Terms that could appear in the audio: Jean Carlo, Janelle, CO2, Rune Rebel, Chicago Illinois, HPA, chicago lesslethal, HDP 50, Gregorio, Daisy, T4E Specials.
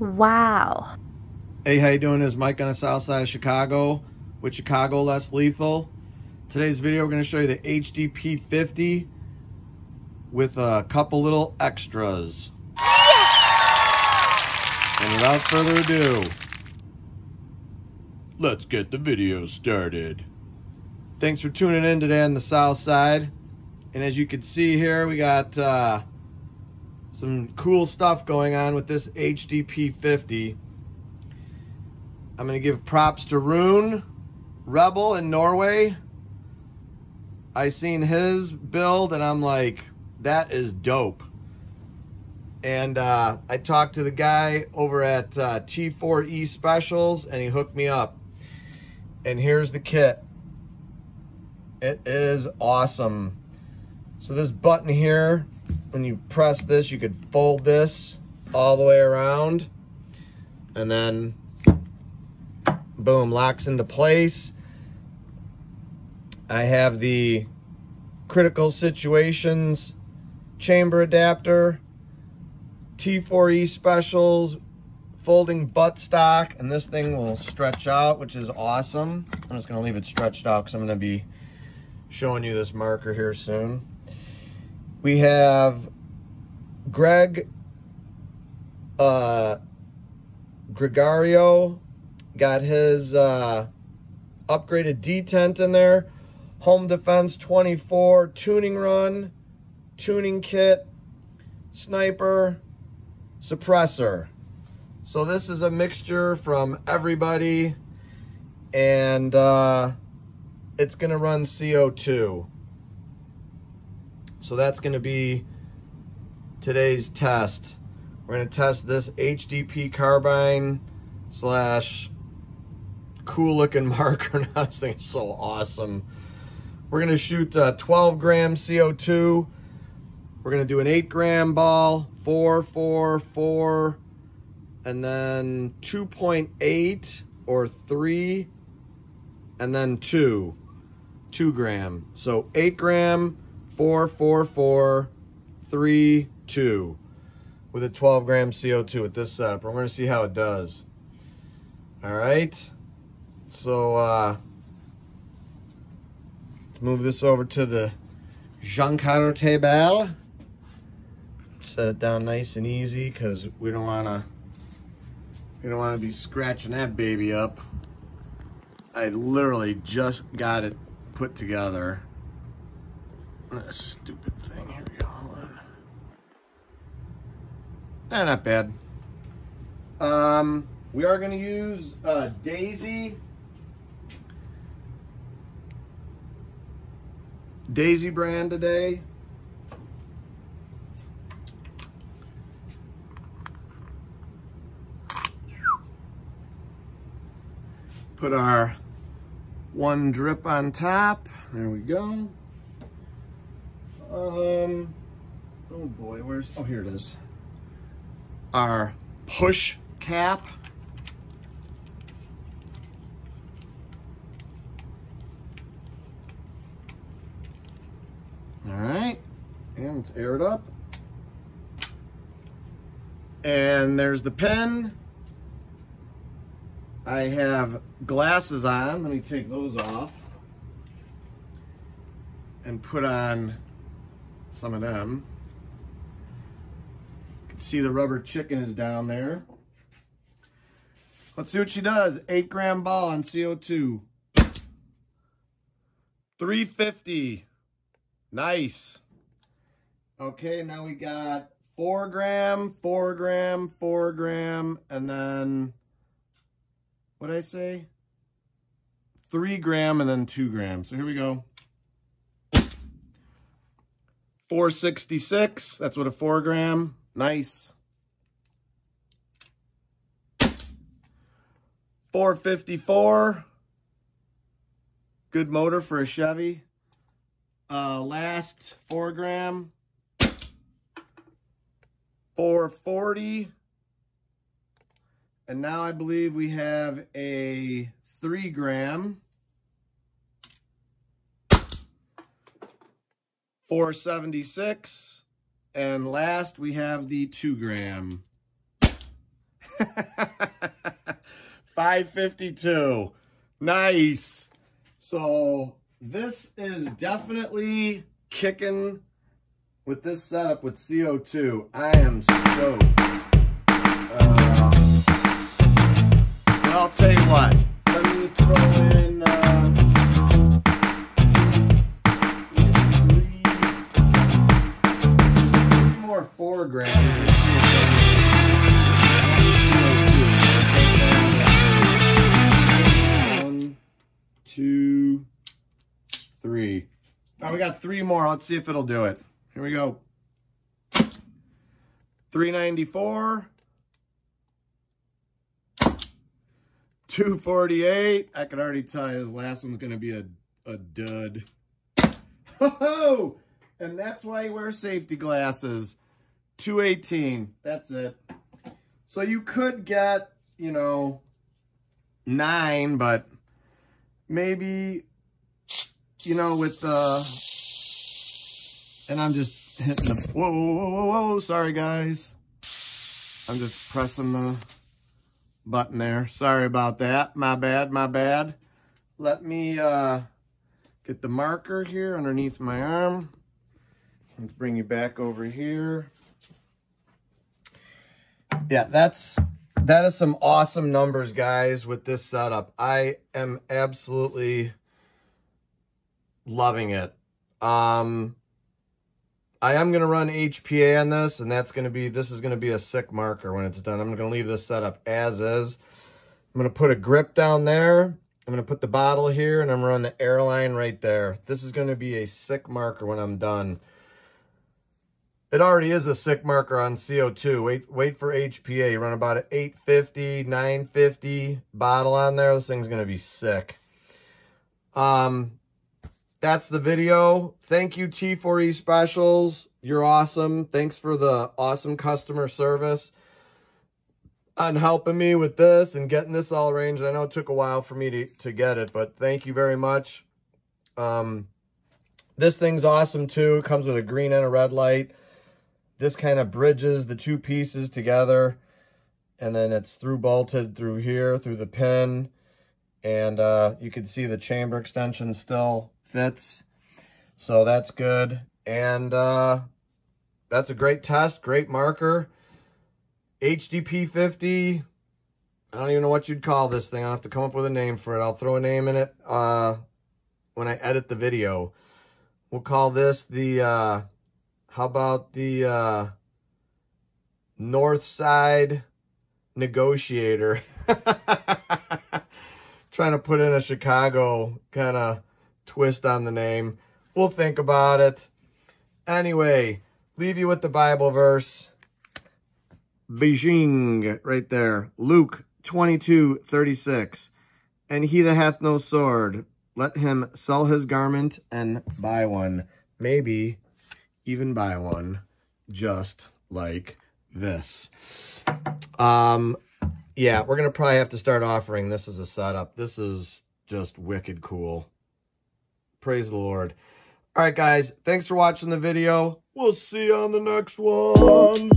Wow. Hey, how you doing? It's Mike on the south side of Chicago with Chicago Less Lethal. Today's video, we're going to show you the HDP 50 with a couple little extras. Yeah! And without further ado, let's get the video started. Thanks for tuning in today on the south side. And as you can see here, we got some cool stuff going on with this HDP 50. I'm going to give props to Rune Rebel in Norway. I seen his build and I'm like, that is dope. And I talked to the guy over at T4E Specials and he hooked me up. And here's the kit. It is awesome. So this button here, when you press this, you could fold this all the way around. And then boom, locks into place. I have the critical situations chamber adapter, T4E Specials, folding buttstock, and this thing will stretch out, which is awesome. I'm just gonna leave it stretched out because I'm gonna be showing you this marker here soon. We have Gregorio got his upgraded detent in there, home defense 24, tuning run, tuning kit, sniper, suppressor. So this is a mixture from everybody, and it's gonna run CO2. So that's gonna be today's test. We're gonna test this HDP carbine / cool looking marker. This thing is so awesome. We're gonna shoot 12 gram CO2. We're gonna do an 8 gram ball, 4, 4, 4, and then 2.8 or 3, and then 2 gram. So 8 gram, 4, 4, 4, 3, 2 with a 12 gram CO2 at this setup. We're gonna see how it does. All right, so move this over to the Jean Carlo table. Set it down nice and easy because we don't wanna be scratching that baby up. I literally just got it put together. That stupid thing, here we go, hold on. Eh, not bad. We are going to use Daisy brand today. Put our one drip on top. There we go. Oh boy, where's, oh, here it is. Our push cap. All right, and let's air it up. And there's the pen. I have glasses on. Let me take those off and put on some of them. You can see the rubber chicken is down there. Let's see what she does. 8 gram ball on CO2. 350. Nice. Okay, now we got 4 gram, 4 gram, 4 gram, and then what'd I say? 3 gram and then 2 gram. So here we go. 466, that's what a 4 gram. Nice. 454. Good motor for a Chevy. Last 4 gram, 440, and now I believe we have a 3 gram, 476, and last we have the 2 gram. 552. Nice. So this is definitely kicking with this setup with CO2. I am stoked. But I'll tell you what. Let me throw in three more foregrounds. Two, three. Now we got three more. Let's see if it'll do it. Here we go. 394. 248. I can already tell you this last one's going to be a dud. Oh, and that's why you wear safety glasses. 218. That's it. So you could get, you know, 9, but maybe, you know, with and I'm just hitting the, whoa, sorry guys. I'm just pressing the button there. Sorry about that, my bad. Let me get the marker here underneath my arm. Let's bring you back over here. Yeah, that is some awesome numbers, guys, with this setup. I am absolutely loving it. I am going to run HPA on this, and this is going to be a sick marker when it's done. I'm going to leave this setup as is. I'm going to put a grip down there. I'm going to put the bottle here, and I'm going to run the airline right there. This is going to be a sick marker when I'm done. It already is a sick marker on CO2. Wait for HPA. You run about an 850, 950 bottle on there. This thing's going to be sick. That's the video. Thank you, T4E Specials. You're awesome. Thanks for the awesome customer service on helping me with this and getting this all arranged. I know it took a while for me to get it, but thank you very much. This thing's awesome, too. It comes with a green and a red light. This kind of bridges the two pieces together, and then it's through bolted through here, through the pin, and you can see the chamber extension still fits, so that's good. And that's a great test, great marker. HDP 50, I don't even know what you'd call this thing. I'll have to come up with a name for it. I'll throw a name in it when I edit the video. We'll call this the... how about the North Side Negotiator? Trying to put in a Chicago kind of twist on the name. We'll think about it. Anyway, leave you with the Bible verse. Beijing, right there. Luke 22:36. And he that hath no sword, let him sell his garment and buy one. Maybe even buy one just like this. Yeah, we're going to probably have to start offering this as a setup. This is just wicked cool. Praise the Lord. All right, guys, thanks for watching the video. We'll see you on the next one.